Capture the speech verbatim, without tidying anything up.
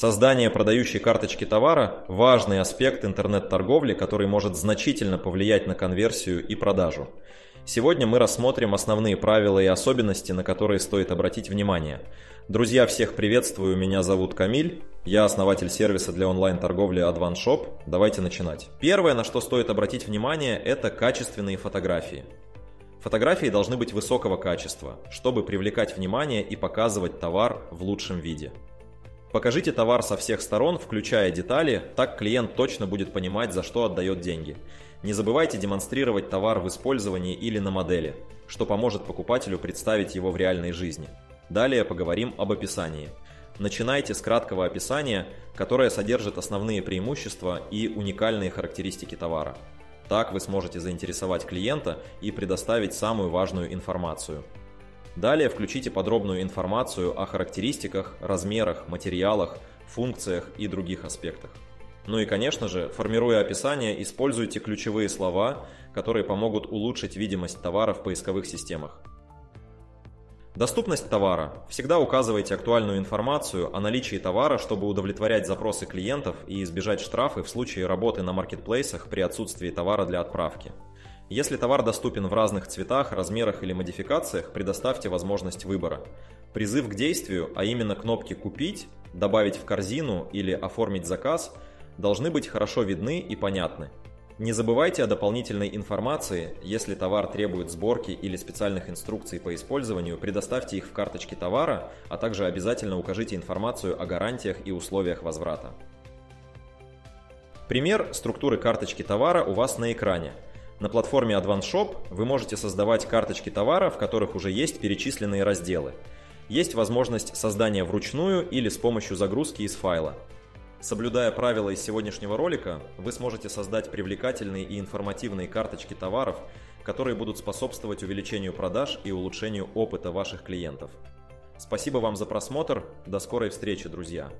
Создание продающей карточки товара – важный аспект интернет-торговли, который может значительно повлиять на конверсию и продажу. Сегодня мы рассмотрим основные правила и особенности, на которые стоит обратить внимание. Друзья, всех приветствую, меня зовут Камиль, я основатель сервиса для онлайн-торговли AdvantShop. Давайте начинать. Первое, на что стоит обратить внимание, это качественные фотографии. Фотографии должны быть высокого качества, чтобы привлекать внимание и показывать товар в лучшем виде. Покажите товар со всех сторон, включая детали, так клиент точно будет понимать, за что отдает деньги. Не забывайте демонстрировать товар в использовании или на модели, что поможет покупателю представить его в реальной жизни. Далее поговорим об описании. Начинайте с краткого описания, которое содержит основные преимущества и уникальные характеристики товара. Так вы сможете заинтересовать клиента и предоставить самую важную информацию. Далее включите подробную информацию о характеристиках, размерах, материалах, функциях и других аспектах. Ну и, конечно же, формируя описание, используйте ключевые слова, которые помогут улучшить видимость товара в поисковых системах. Доступность товара. Всегда указывайте актуальную информацию о наличии товара, чтобы удовлетворять запросы клиентов и избежать штрафы в случае работы на маркетплейсах при отсутствии товара для отправки. Если товар доступен в разных цветах, размерах или модификациях, предоставьте возможность выбора. Призыв к действию, а именно кнопки «Купить», «Добавить в корзину» или «Оформить заказ» должны быть хорошо видны и понятны. Не забывайте о дополнительной информации, если товар требует сборки или специальных инструкций по использованию, предоставьте их в карточке товара, а также обязательно укажите информацию о гарантиях и условиях возврата. Пример структуры карточки товара у вас на экране. На платформе AdvantShop вы можете создавать карточки товара, в которых уже есть перечисленные разделы. Есть возможность создания вручную или с помощью загрузки из файла. Соблюдая правила из сегодняшнего ролика, вы сможете создать привлекательные и информативные карточки товаров, которые будут способствовать увеличению продаж и улучшению опыта ваших клиентов. Спасибо вам за просмотр, до скорой встречи, друзья!